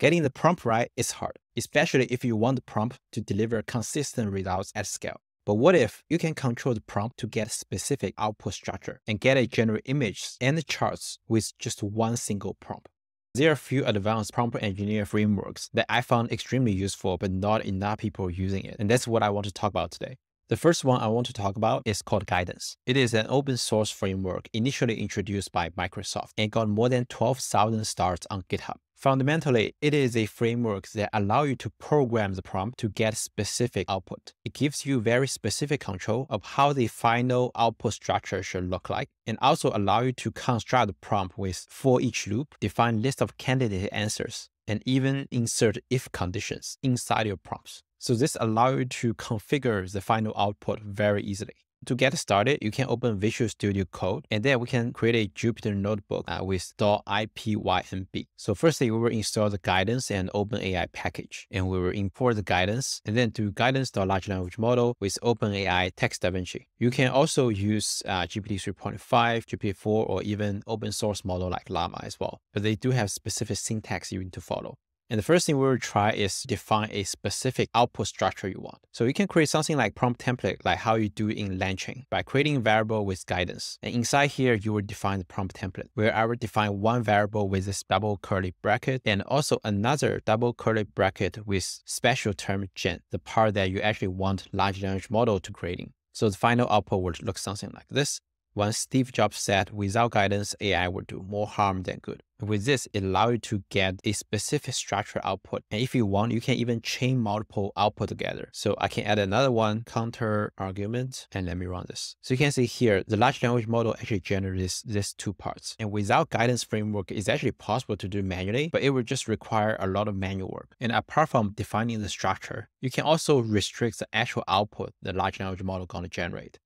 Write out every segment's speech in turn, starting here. Getting the prompt right is hard, especially if you want the prompt to deliver consistent results at scale. But what if you can control the prompt to get a specific output structure and get a general images and charts with just one single prompt? There are a few advanced prompt engineering frameworks that I found extremely useful, but not enough people using it. And that's what I want to talk about today. The first one I want to talk about is called Guidance. It is an open source framework initially introduced by Microsoft and got more than 12,000 stars on GitHub. Fundamentally, it is a framework that allows you to program the prompt to get specific output. It gives you very specific control of how the final output structure should look like, and also allows you to construct the prompt with for each loop, define list of candidate answers, and even insert if conditions inside your prompts. So this allows you to configure the final output very easily. To get started, you can open Visual Studio Code, and then we can create a Jupyter notebook with .ipynb. So firstly, we will install the Guidance and OpenAI package, and we will import the Guidance, and then do Guidance.large language model with OpenAI text DaVinci. You can also use GPT 3.5, GPT 4, or even open source model like Llama as well, but they do have specific syntax you need to follow. And the first thing we will try is define a specific output structure you want. So you can create something like prompt template, like how you do in LangChain, by creating a variable with Guidance. And inside here, you will define the prompt template, where I will define one variable with this double curly bracket, and also another double curly bracket with special term gen, the part that you actually want large language model to creating. So the final output would look something like this. Once Steve Jobs said, without guidance, AI would do more harm than good. With this, it allows you to get a specific structure output. And if you want, you can even chain multiple output together. So I can add another one, counter argument, and let me run this. So you can see here, the large language model actually generates these two parts. And without Guidance framework, it's actually possible to do manually, but it would just require a lot of manual work. And apart from defining the structure, you can also restrict the actual output the large language model is going to generate.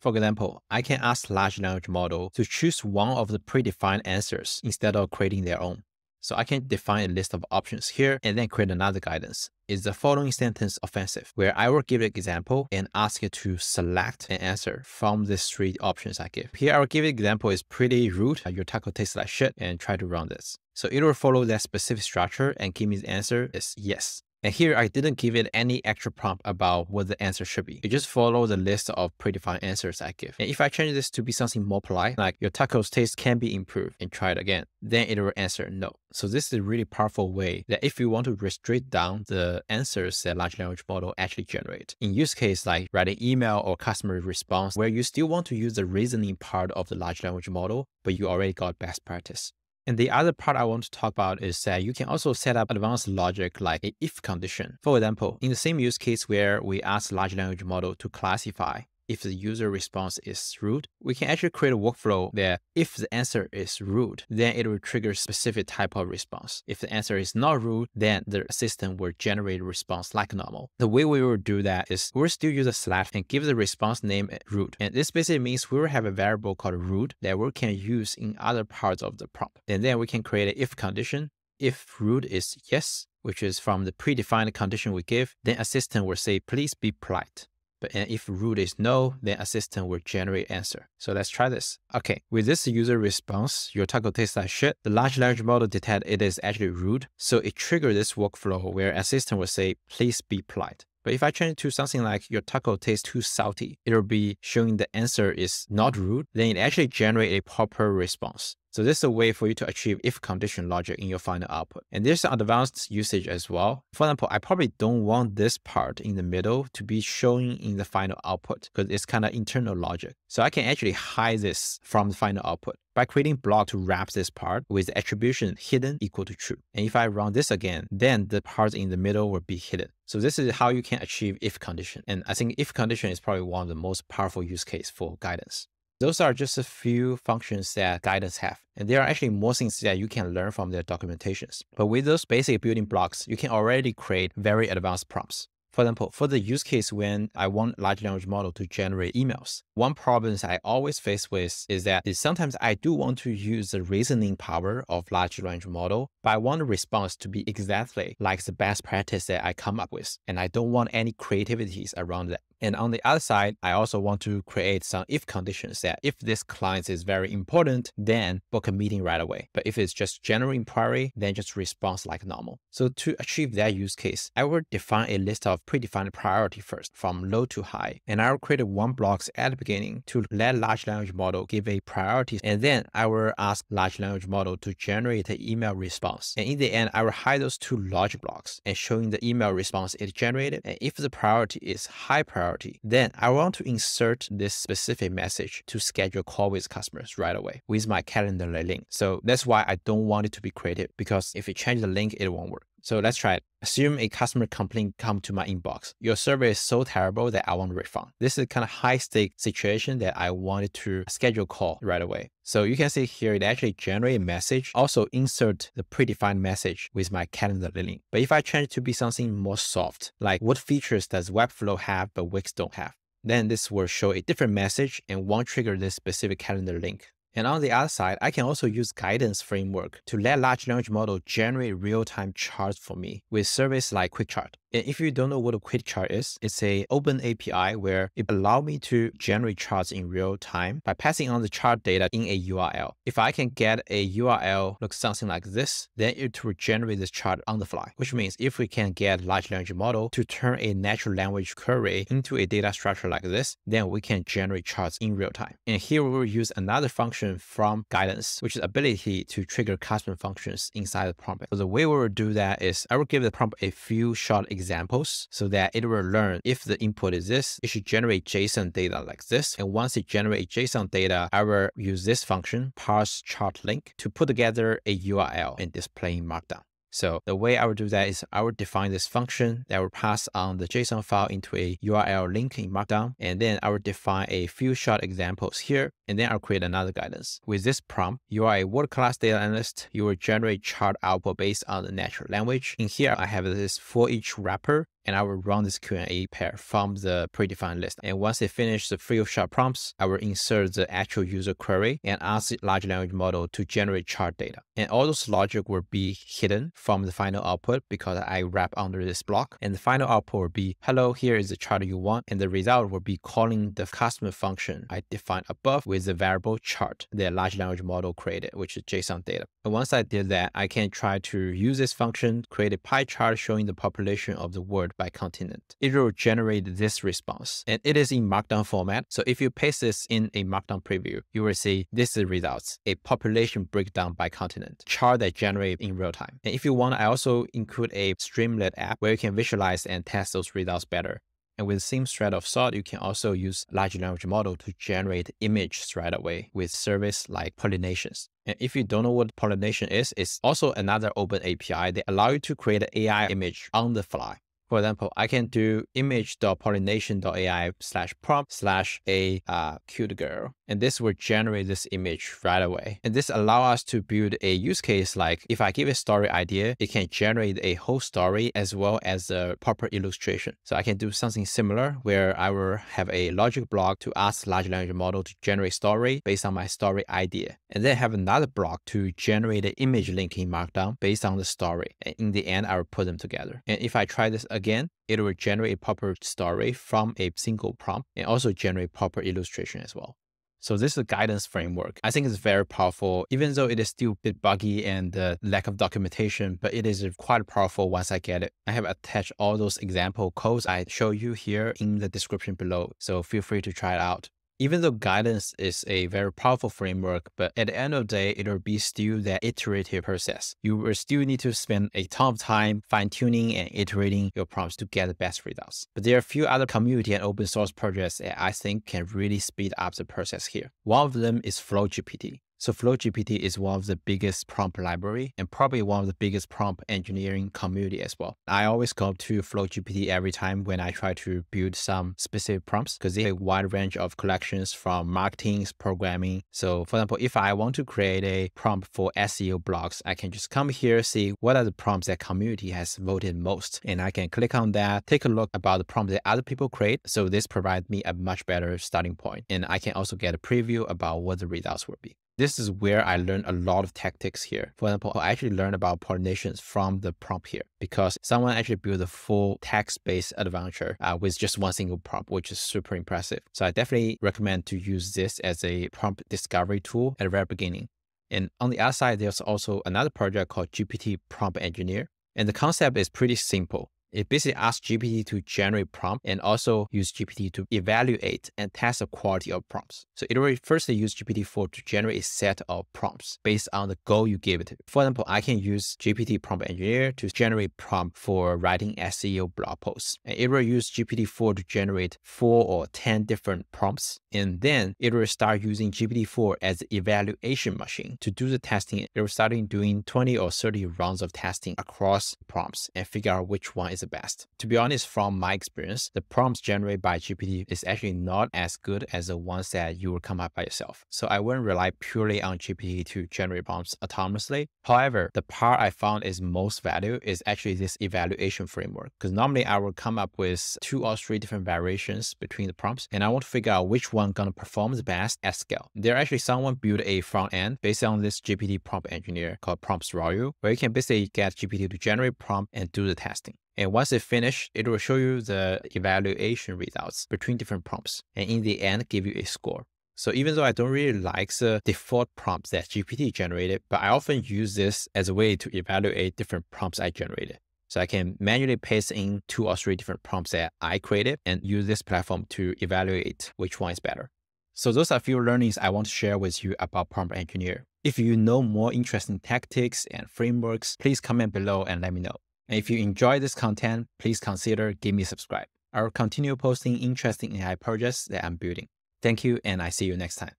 For example, I can ask large language model to choose one of the predefined answers instead of creating their own. So I can define a list of options here and then create another guidance. Is the following sentence offensive? Where I will give an example and ask it to select an answer from these three options I give. Here I will give an example is pretty rude, your taco tastes like shit, and try to run this. So it will follow that specific structure and give me the answer is yes. And here I didn't give it any extra prompt about what the answer should be. It just follows the list of predefined answers I give. And if I change this to be something more polite, like your tacos taste can be improved and try it again, then it will answer no. So this is a really powerful way that if you want to restrict down the answers that large language model actually generate. In use case like writing email or customer response, where you still want to use the reasoning part of the large language model, but you already got best practice. And the other part I want to talk about is that you can also set up advanced logic like an if condition. For example, in the same use case where we ask large language model to classify if the user response is rude, we can actually create a workflow that if the answer is rude, then it will trigger specific type of response. If the answer is not rude, then the assistant will generate a response like normal. The way we will do that is we'll still use a slash and give the response name rude. And this basically means we will have a variable called rude that we can use in other parts of the prompt. And then we can create an if condition. If rude is yes, which is from the predefined condition we give, then assistant will say, please be polite. But if rude is no, then assistant will generate answer. So let's try this. Okay, with this user response, your taco tastes like shit, the large language model detects it is actually rude. So it triggers this workflow where assistant will say, please be polite. But if I change it to something like your taco tastes too salty, it will be showing the answer is not rude, then it actually generates a proper response. So this is a way for you to achieve if condition logic in your final output. And there's advanced usage as well. For example, I probably don't want this part in the middle to be showing in the final output because it's kind of internal logic. So I can actually hide this from the final output by creating block to wrap this part with the attribution hidden equal to true. And if I run this again, then the part in the middle will be hidden. So this is how you can achieve if condition. And I think if condition is probably one of the most powerful use case for Guidance. Those are just a few functions that Guidance have. And there are actually more things that you can learn from their documentations. But with those basic building blocks, you can already create very advanced prompts. For example, for the use case when I want large language model to generate emails, one problem I always face with is that sometimes I do want to use the reasoning power of large language model, but I want the response to be exactly like the best practice that I come up with. And I don't want any creativities around that. And on the other side, I also want to create some if conditions that if this client is very important, then book a meeting right away. But if it's just general inquiry, then just response like normal. So to achieve that use case, I will define a list of predefined priority first from low to high. And I will create one block at the beginning to let large language model give a priority. And then I will ask large language model to generate an email response. And in the end, I will hide those two large blocks and showing the email response it generated. And if the priority is high priority, then I want to insert this specific message to schedule a call with customers right away with my calendar link. So that's why I don't want it to be created, because if you change the link, it won't work. So let's try it. Assume a customer complaint comes to my inbox. Your survey is so terrible that I want a refund. This is a kind of high stake situation that I wanted to schedule a call right away. So you can see here, it actually generates a message, also insert the predefined message with my calendar link. But if I change it to be something more soft, like what features does Webflow have but Wix don't have, then this will show a different message and won't trigger this specific calendar link. And on the other side, I can also use Guidance framework to let large language model generate real-time charts for me with service like QuickChart. And if you don't know what a QuickChart is, it's an open API where it allows me to generate charts in real time by passing on the chart data in a URL. If I can get a URL looks something like this, then it will generate this chart on the fly, which means if we can get large language model to turn a natural language query into a data structure like this, then we can generate charts in real time. And here we will use another function from Guidance, which is ability to trigger custom functions inside the prompt. So the way we will do that is I will give the prompt a few short examples so that it will learn if the input is this, it should generate JSON data like this. And once it generates JSON data, I will use this function, parse chart link, to put together a URL and display in Markdown. So the way I will do that is I will define this function that will pass on the JSON file into a URL link in Markdown. And then I will define a few short examples here. And then I'll create another Guidance. With this prompt, you are a world-class data analyst. You will generate chart output based on the natural language. In here, I have this for each wrapper. And I will run this Q&A pair from the predefined list. And once it finishes the few short prompts, I will insert the actual user query and ask the large language model to generate chart data. And all those logic will be hidden from the final output because I wrap under this block. And the final output will be, hello, here is the chart you want. And the result will be calling the customer function I defined above with the variable chart that large language model created, which is JSON data. And once I did that, I can try to use this function, create a pie chart showing the population of the world by continent. It will generate this response, and it is in Markdown format. So if you paste this in a Markdown preview, you will see this is results, a population breakdown by continent, chart that generated in real time. And if you want, I also include a Streamlit app where you can visualize and test those results better. And with the same thread of thought, you can also use large language model to generate images right away with service like pollinations. And if you don't know what pollination is, it's also another open API that allows you to create an AI image on the fly. For example, I can do image.pollination.ai/prompt/a cute girl. And this will generate this image right away. And this allows us to build a use case like if I give a story idea, it can generate a whole story as well as a proper illustration. So I can do something similar where I will have a logic block to ask large language model to generate story based on my story idea. And then have another block to generate an image link in Markdown based on the story. And in the end, I will put them together. And if I try this again, it will generate a proper story from a single prompt and also generate proper illustration as well. So this is the Guidance framework. I think it's very powerful, even though it is still a bit buggy and lack of documentation, but it is quite powerful once I get it. I have attached all those example codes I show you here in the description below. So feel free to try it out. Even though Guidance is a very powerful framework, but at the end of the day, it will be still that iterative process. You will still need to spend a ton of time fine-tuning and iterating your prompts to get the best results. But there are a few other community and open source projects that I think can really speed up the process here. One of them is FlowGPT. So FlowGPT is one of the biggest prompt library and probably one of the biggest prompt engineering community as well. I always go to FlowGPT every time when I try to build some specific prompts because they have a wide range of collections from marketing, programming. So for example, if I want to create a prompt for SEO blogs, I can just come here, see what are the prompts that community has voted most. And I can click on that, take a look about the prompt that other people create. So this provides me a much better starting point. And I can also get a preview about what the results will be. This is where I learned a lot of tactics here. For example, I actually learned about pollinations from the prompt here because someone actually built a full text-based adventure with just one single prompt, which is super impressive. So I definitely recommend to use this as a prompt discovery tool at the very beginning. And on the other side, there's also another project called GPT Prompt Engineer. And the concept is pretty simple. It basically asks GPT to generate prompts and also use GPT to evaluate and test the quality of prompts. So it will firstly use GPT-4 to generate a set of prompts based on the goal you give it. For example, I can use GPT Prompt Engineer to generate prompt for writing SEO blog posts. And it will use GPT-4 to generate 4 or 10 different prompts. And then it will start using GPT-4 as the evaluation machine to do the testing. It will start doing 20 or 30 rounds of testing across prompts and figure out which one is the best. To be honest, from my experience, the prompts generated by GPT is actually not as good as the ones that you will come up by yourself. So I wouldn't rely purely on GPT to generate prompts autonomously. However, the part I found is most value is actually this evaluation framework, because normally I will come up with 2 or 3 different variations between the prompts, and I want to figure out which one gonna perform the best at scale. There actually someone built a front end based on this GPT prompt engineer called Prompts Royal, where you can basically get GPT to generate prompt and do the testing. And once it's finished, it will show you the evaluation results between different prompts, and in the end, give you a score. So even though I don't really like the default prompts that GPT generated, but I often use this as a way to evaluate different prompts I generated. So I can manually paste in 2 or 3 different prompts that I created and use this platform to evaluate which one is better. So those are a few learnings I want to share with you about Prompt Engineer. If you know more interesting tactics and frameworks, please comment below and let me know. And if you enjoy this content, please consider giving me a subscribe. I will continue posting interesting AI projects that I'm building. Thank you, and I see you next time.